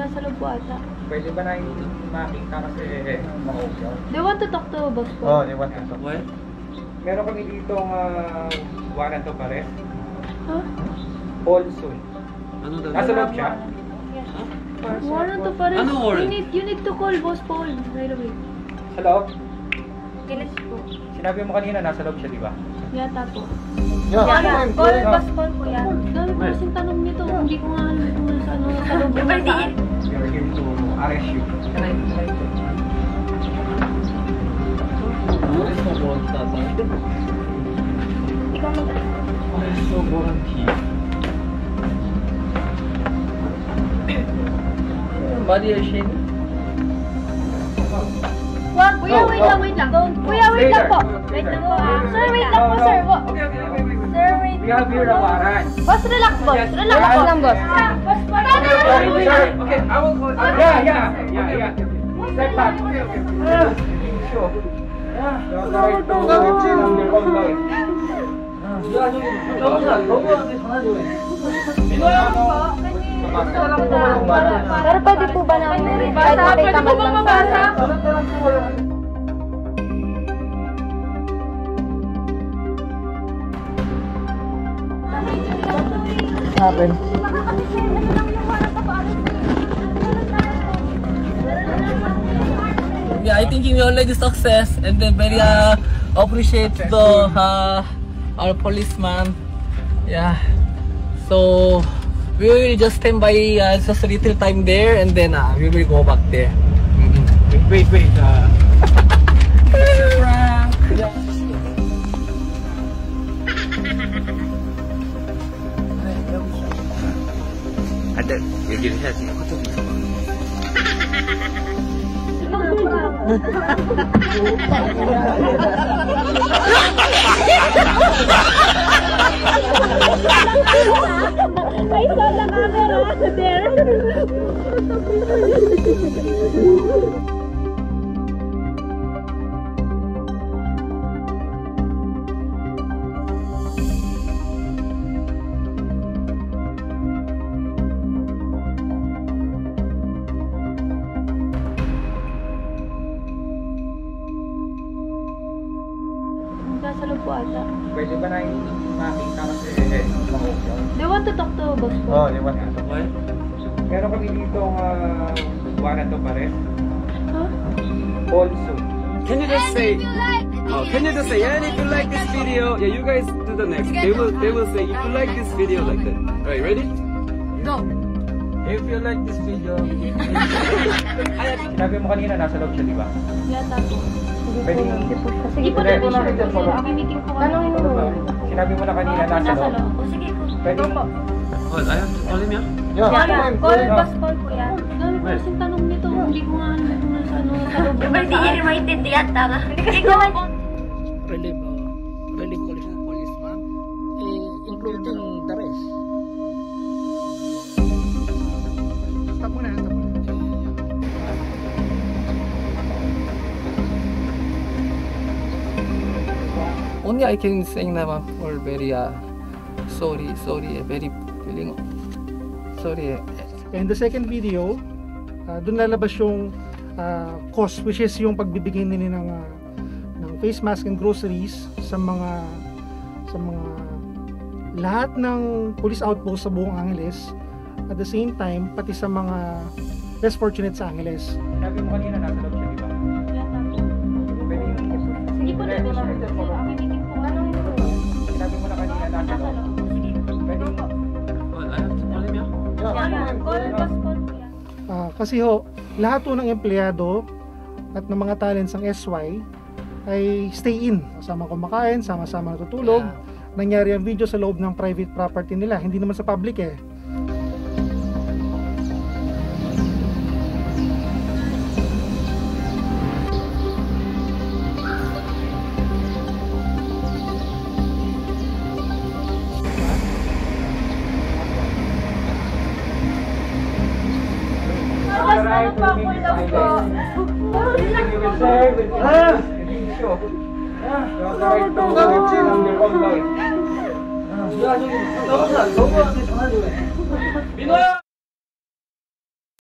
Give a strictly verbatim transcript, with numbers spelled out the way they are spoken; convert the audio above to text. nasa loob po ata. Pwede ba na yung makita kasi ma-okay? They want to talk to boss po. Oh, they want to talk. What? Meron kami dito ng uh, warrant of arrest. Huh? Also. Ano daw? Nasa loob siya? Yes. Huh? Warrant of arrest. Ano warrant? You need, you need to call boss Paul right away. Sa loob? Kilis po. Sinabi mo kanina nasa loob siya, di ba? Yata po. Yeah. Yeah. Call boss Paul po yan. Dami po kasing tanong nito. Hindi ko nga alam kung ano sa loob mo saan. We are here to arrest you. Can I try to? Arrest mo po ang tatay. Ikaw mag-arrest mo. Arrest mo po ang tatay. Body ashamed. What? Kuya, wait lang, wait lang. Kuya, wait lang po. Wait lang po. Sir, wait lang po, sir. Okay, okay, wait, wait, wait. Sir, wait. We have here a warrant. Boss, relax, boss. Relax lang, boss. Boss, boss. Okay, I will go. Yeah, yeah, yeah, yeah. Step back. Okay, okay. Sure. Yeah. Go, go, go. Go, go, go. Go, go. Pero pwede po ba naman kahit makita man lang sa... Happen. Yeah, I think we already success and then very uh, appreciate the uh, our policeman. Yeah. So we will just stand by uh, just a little time there and then uh, we will go back there. Mm-hmm. Wait, wait, wait. Uh... I saw the camera over there. Pwede ba na yung makita kasi ma-okay? They want to talk to boss po. Oh, they want to talk. What? Meron kami dito uh, warrant of arrest. Huh? Also. Can you just say, oh, can you just say, and if you like this video, yeah, you guys do the next. They will, they will say, if you like this video, like that. Alright, ready? Go. If you like this video. Sinabi mo kanina, nasa loob siya, di ba? Yata po. Pwede yung i-push ka. Sige po, pwede siya. Pagkimiting ko ka. Tanongin mo. Sinabi mo na kanina, nasa loob. O sige po. Pwede po. Call, ayaw. Call him yan? Yan. Call, boss call po yan. Dami po kasing tanong nito. Hindi ko nga alam kung nasa loob. Pwede yung maintindihan, tanga. Ikaw ay po. Relief, relief policeman, including the rest. Stop muna, stop muna. Only I can sing that one for very uh, sorry, sorry, very feeling sorry. And the second video, uh, dun lalabas yung uh, cost, which is yung pagbibigay nila ng, uh, ng face mask and groceries sa mga sa mga lahat ng police outpost sa buong Angeles. At the same time, pati sa mga less fortunate sa Angeles. Sinabi mo kanina nasa loob siya, di ba? Sige po, nasa loob. Sinabi mo na kanina nasa loob. Pwede mo. Kasi ho, lahat po ng empleyado at ng mga talents ng S Y ay stay in. Sama kumakain, sama-sama natutulog. Nangyari ang video sa loob ng private property nila. Hindi naman sa public eh. Binoy!